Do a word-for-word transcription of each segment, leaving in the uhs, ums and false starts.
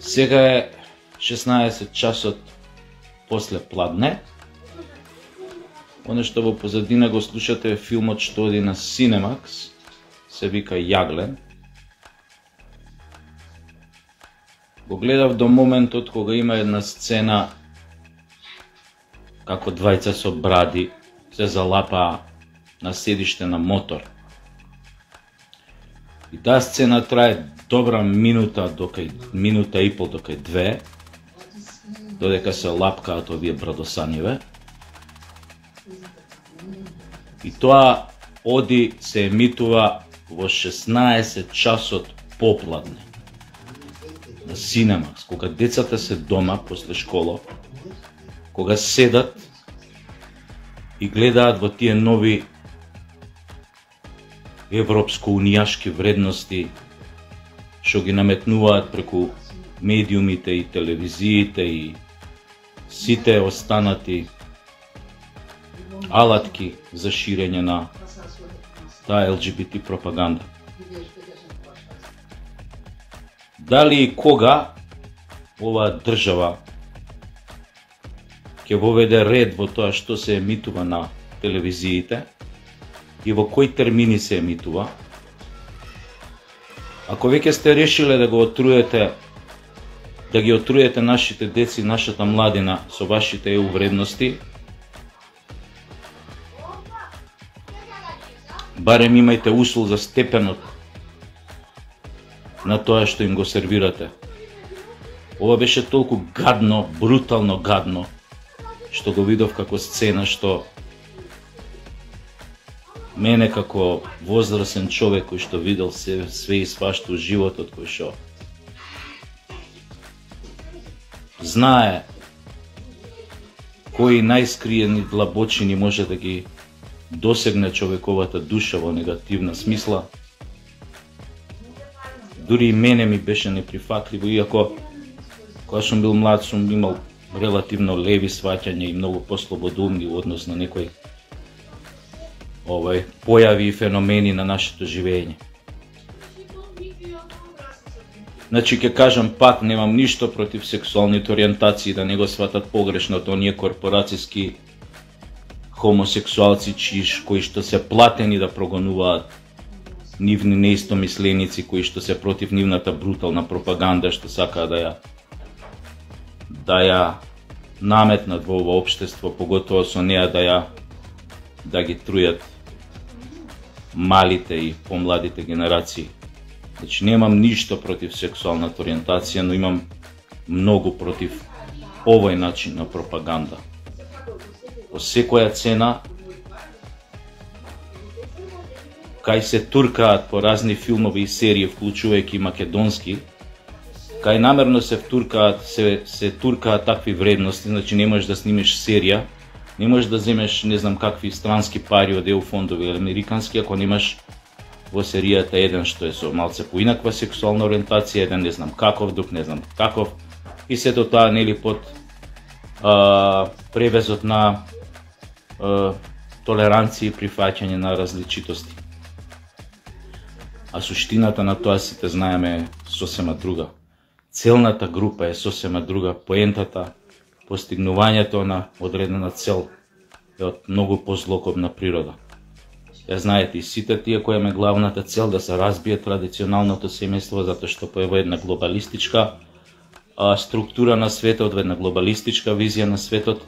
Сега е шеснаесет часот после пладне. Оне што во позадина го слушате е филмот што оди на Cinemax, се вика Јаглен. Го гледав до моментот кога има една сцена како двајца со бради се залапаа на седиште на мотор. И таа сцена трае добра минута, докај минута и пол, докај две, додека се лапкаат овие брадосаниве. И тоа оди се емитува во шеснаесет часот попладне на Cinemax, кога децата се дома после школа, кога седат и гледаат во тие нови европско-унијашки вредности што ги наметнуваат преку медиумите и телевизиите и сите останати алатки за ширење на таа ел ге бе те пропаганда. Дали и кога оваа држава ќе воведе ред во тоа што се емитува на телевизиите и во кои термини се емитува? Ако веќе сте решиле да го отруете, да ги отруете нашите деци, нашата младина со вашите е увредности, барем имајте усул за степенот на тоа што им го сервирате. Ова беше толку гадно, брутално гадно, што го видов како сцена, што мене како возрасен човек кој што видел се, све и свашто животот, кој што знае кои најскриени длабочини може да ги досегне човековата душа во негативна смисла. Дури и мене ми беше неприфатливо, иако кога сум бил млад сум имал релативно леви сваќања и многу послободумни во однос на некои овој појави и феномени на нашето живење. Значи, ќе кажам пак, немам ништо против сексуалните ориентации, да не го сватат погрешно од оние корпорацијски хомосексуалци чиш, кои што се платени да прогонуваат нивни неистомисленици, кои што се против нивната брутална пропаганда, што сака да ја да ја наметнат во ова општество, поготово со неа да ја да ги трујат малите и помладите генерации. Значи, немам ништо против сексуалната ориентација, но имам многу против овој начин на пропаганда. По секоја цена кај се туркаат по разни филмови и серии, вклучувајќи македонски, кај намерно се втуркаат, се, се туркаат такви вредности. Значи, не можеш да снимеш серија, не можеш да земеш не знам какви странски пари од е у фондови американски, ако немаш во серијата еден што е со малце поинаква сексуална ориентација, еден не знам каков, друг не знам каков, и сето тоа нели под а, превезот на а, толеранција и прифаќање на различитости. А суштината на тоа сите знаеме е сосема друга. Целната група е сосема друга, поентата, постигнувањето на одредена цел е од многу позлокобна природа. Ја знаете и сите тие која е главната цел да се разбие традиционалното семејство, затоа што по една глобалистичка а, структура на светот, една глобалистичка визија на светот,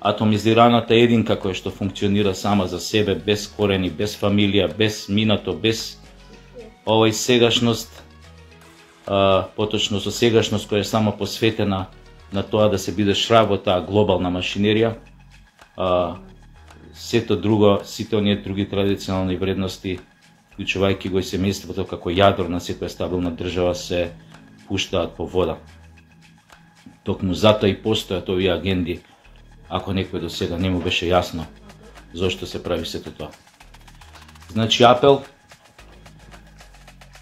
атомизираната единка која што функционира сама за себе, без корени, без фамилија, без минато, без овој сегашност, а, поточно со сегашност која е само посветена на тоа да се биде шрав во таа глобална машинерија, а, сето друго, сите оние други традиционални вредности, вклучувајќи го и семејството како јадро на секоја стабилна држава, се пуштаат по вода. Токму затоа и постојат овие агенди, ако некој до сега не му беше јасно. зашто се прави сето тоа. Значи, апел,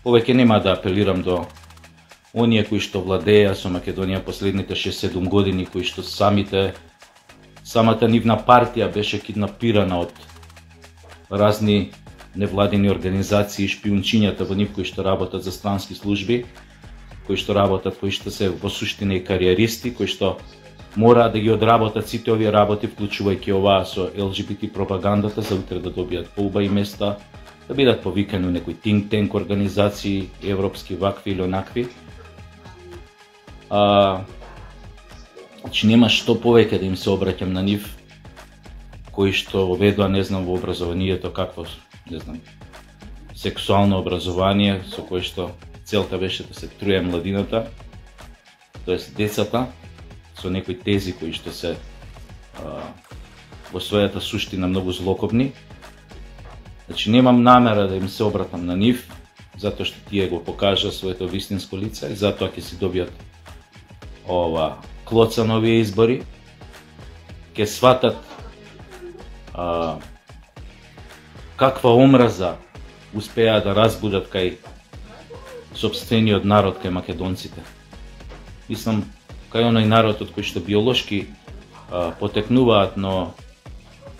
повеќе нема да апелирам до оние кои што владеа со Македонија последните шест-седум години, кои што самите, самата нивна партија беше киднапирана од разни невладени организации и шпиунчињата во нив кои што работат за странски служби, кои што работат, кои што се во суштина и кариеристи, кои што мора да ги одработат сите овие работи, вклучувајќи оваа со ел ге бе те пропагандата, за утре да добијат поубави места, да бидат повикани у некои think tank организации, европски вакви или онакви. А, значи нема што повеќе да им се обраќам на нив, кои што воведува, не знам, во образованието, какво, не знам, сексуално образование, со кое што целта беше да се труе младината, тоест децата, со некои тези кои што се а, во својата суштина многу злокобни. Значи, немам намера да им се обратам на нив, затоа што тие го покажа своето вистинско лице, и затоа ќе си добијат ова клоца на овие избори, ќе сватат а, каква омраза успеа да разбудат кај собствениот народ, кај македонците. Мислам, кај оној народ од кој што биолошки а, потекнуваат, но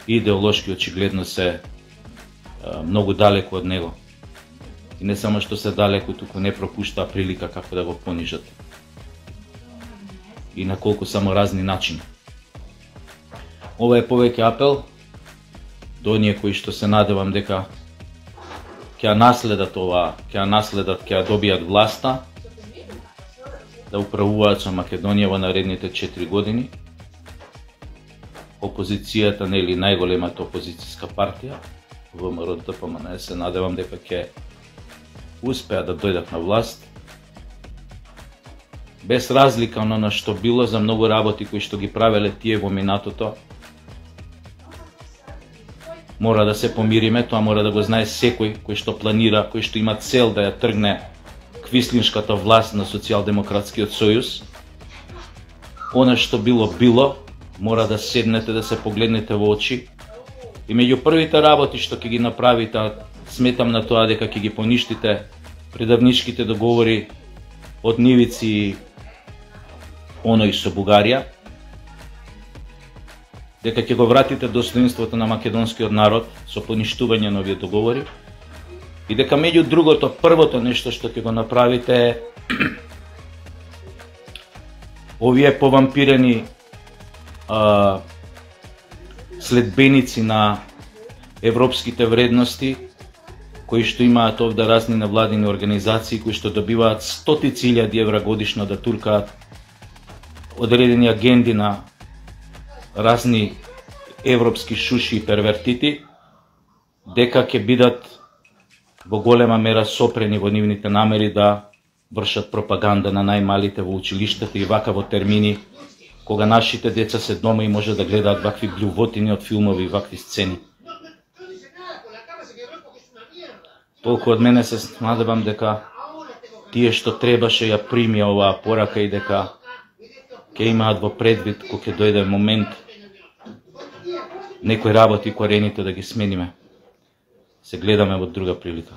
идеолошки очигледно се а, многу далеко од него. И не само што се далеко, туку не пропуштаа прилика како да го понижат. И на колку само разни начини. Ова е повеќе апел до оние кои што се надевам дека ќе наследат ова, ќе наследат, ќе добијат власта, да управуваат со Македонија во наредните четири години. Опозицијата, нели најголемата опозициска партија, ВМРО-ДПМНЕ, се надевам дека ќе успеа да дојдат на власт. Без разлика на, на што било за многу работи кои што ги правеле тие во минатото, мора да се помириме, тоа мора да го знае секој кој што планира, кој што има цел да ја тргне квислиншката власт на Социјалдемократскиот сојуз. Она што било, било, мора да седнете, да се погледнете во очи. И меѓу првите работи што ќе ги направите, сметам на тоа дека ќе ги поништите предавничките договори од нивици оној со Бугарија, дека ќе го вратите достоинството на македонскиот народ со поништување на овие договори, и дека меѓу другото, првото нешто што ќе го направите е овие повампирени а, следбеници на европските вредности, кои што имаат овде разни навладени организации, кои што добиваат стотици илјади евра годишно да туркаат одредени агенди на разни европски шуши и первертити, дека ќе бидат во голема мера сопрени во нивните намери да вршат пропаганда на најмалите во училиштата и вака во термини, кога нашите деца се дома и може да гледаат вакви блювотини од филмови и вакви сцени. Толку од мене, се надевам дека тие што требаше ја примија оваа порака и дека ќе имаат во предвид кога ќе дојде момент некои работи и корените да ги смениме. Се гледаме во друга прилика.